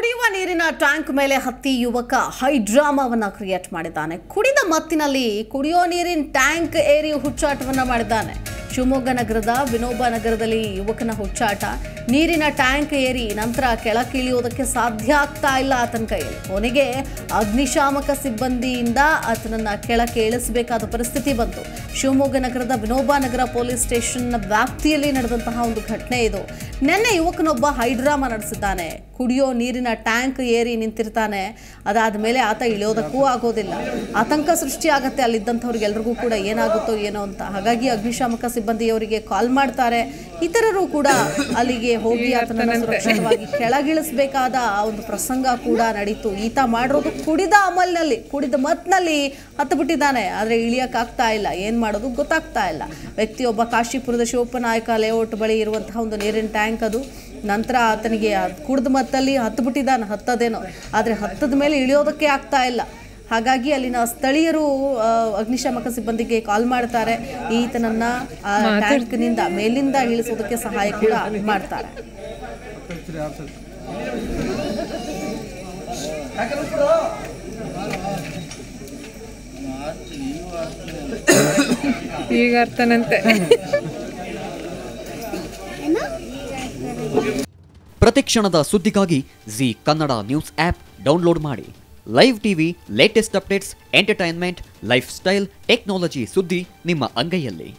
ಕುಡಿಯುವ ನೀರಿನ ಟ್ಯಾಂಕ್ ಮೇಲೆ ಹತ್ತಿ ಯುವಕ ಹೈಡ್ರಾಮಾವನ್ನ ಕ್ರಿಯೇಟ್ ಮಾಡಿದ್ದಾನೆ. ಕುಡಿದ ಮತ್ತಿನಲ್ಲಿ ಕುಡಿಯೋ ನೀರಿನ ಟ್ಯಾಂಕ್ ಏರಿ ಹುಚ್ಚಾಟವನ್ನ ಮಾಡಿದ್ದಾನೆ. ಶಿವಮೊಗ್ಗ ನಗರದ ವಿನೋಬ ನಗರದಲ್ಲಿ ಯುವಕನ ಹುಚ್ಚಾಟ, ನೀರಿನ ಟ್ಯಾಂಕ್ ಏರಿ ನಂತರ ಕೆಳಕ್ಕೆ ಇಳಿಯೋದಕ್ಕೆ ಸಾಧ್ಯ ಆಗ್ತಾ ಇಲ್ಲ ಆತನ ಕೈಯಲ್ಲಿ. ಕೊನೆಗೆ ಅಗ್ನಿಶಾಮಕ ಸಿಬ್ಬಂದಿಯಿಂದ ಆತನನ್ನು ಕೆಳಕ್ಕೆ ಇಳಿಸಬೇಕಾದ ಪರಿಸ್ಥಿತಿ ಬಂತು. ಶಿವಮೊಗ್ಗ ನಗರದ ವಿನೋಬ ನಗರ ಪೊಲೀಸ್ ಸ್ಟೇಷನ್ನ ವ್ಯಾಪ್ತಿಯಲ್ಲಿ ನಡೆದಂತಹ ಒಂದು ಘಟನೆ ಇದು. ನಿನ್ನೆ ಯುವಕನೊಬ್ಬ ಹೈಡ್ರಾಮಾ ನಡೆಸಿದ್ದಾನೆ. ಕುಡಿಯೋ ನೀರಿನ ಟ್ಯಾಂಕ್ ಏರಿ ನಿಂತಿರ್ತಾನೆ, ಅದಾದ ಮೇಲೆ ಆತ ಇಳಿಯೋದಕ್ಕೂ ಆಗೋದಿಲ್ಲ, ಆತಂಕ ಸೃಷ್ಟಿಯಾಗತ್ತೆ ಅಲ್ಲಿದ್ದಂಥವ್ರಿಗೆಲ್ರಿಗೂ ಕೂಡ, ಏನಾಗುತ್ತೋ ಏನೋ ಅಂತ. ಹಾಗಾಗಿ ಅಗ್ನಿಶಾಮಕ ಸಿಬ್ಬಂದಿಯವರಿಗೆ ಕಾಲ್ ಮಾಡ್ತಾರೆ. ಇತರರು ಕೂಡ ಅಲ್ಲಿಗೆ ಹೋಗಿ ಆತನನ್ನು ಸುರಕ್ಷಿತವಾಗಿ ಕೆಳಗಿಳಿಸಬೇಕಾದ ಒಂದು ಪ್ರಸಂಗ ಕೂಡ ನಡೀತು. ಈತ ಮಾಡಿರೋದು ಕುಡಿದ ಅಮಲ್ನಲ್ಲಿ, ಕುಡಿದ ಮತ್ತಿನಲ್ಲಿ ಹತ್ತು ಬಿಟ್ಟಿದ್ದಾನೆ, ಆದರೆ ಇಳಿಯಕ್ಕಾಗ್ತಾ ಇಲ್ಲ, ಏನು ಮಾಡೋದು ಗೊತ್ತಾಗ್ತಾ ಇಲ್ಲ. ವ್ಯಕ್ತಿಯೊಬ್ಬ ಕಾಶಿಪುರದ ಶಿವಪ್ಪನಾಯಕ ಲೇಔಟ್ ಬಳಿ ಇರುವಂತಹ ಒಂದು ನೀರಿನ ಟ್ಯಾಂಕ್ ಅದು. ನಂತರ ಆತನಿಗೆ ಕುಡಿದ ಮತ್ತಲ್ಲಿ ಹತ್ತು ಬಿಟ್ಟಿದ್ದಾನೆ, ಹತ್ತದೇನೋ, ಆದರೆ ಹತ್ತದ ಮೇಲೆ ಇಳಿಯೋದಕ್ಕೆ ಆಗ್ತಾ ಇಲ್ಲ. ಹಾಗಾಗಿ ಅಲ್ಲಿನ ಸ್ಥಳೀಯರು ಅಗ್ನಿಶಾಮಕ ಸಿಬ್ಬಂದಿಗೆ ಕಾಲ್ ಮಾಡ್ತಾರೆ, ಈತನನ್ನ ಟ್ಯಾಂಕ್ನಿಂದ ಮೇಲಿಂದ ಇಳಿಸೋದಕ್ಕೆ ಸಹಾಯ ಕೂಡ ಮಾಡ್ತಾರೆ. ಈಗ ಅರ್ಥನಂತೆ. ಪ್ರತಿಕ್ಷಣದ ಸುದ್ದಿಗಾಗಿ G Kannada news app download ಮಾಡಿ. Live TV, latest updates, entertainment, lifestyle, technology ಸುದ್ದಿ ನಿಮ್ಮ ಅಂಗೈಯಲ್ಲಿ.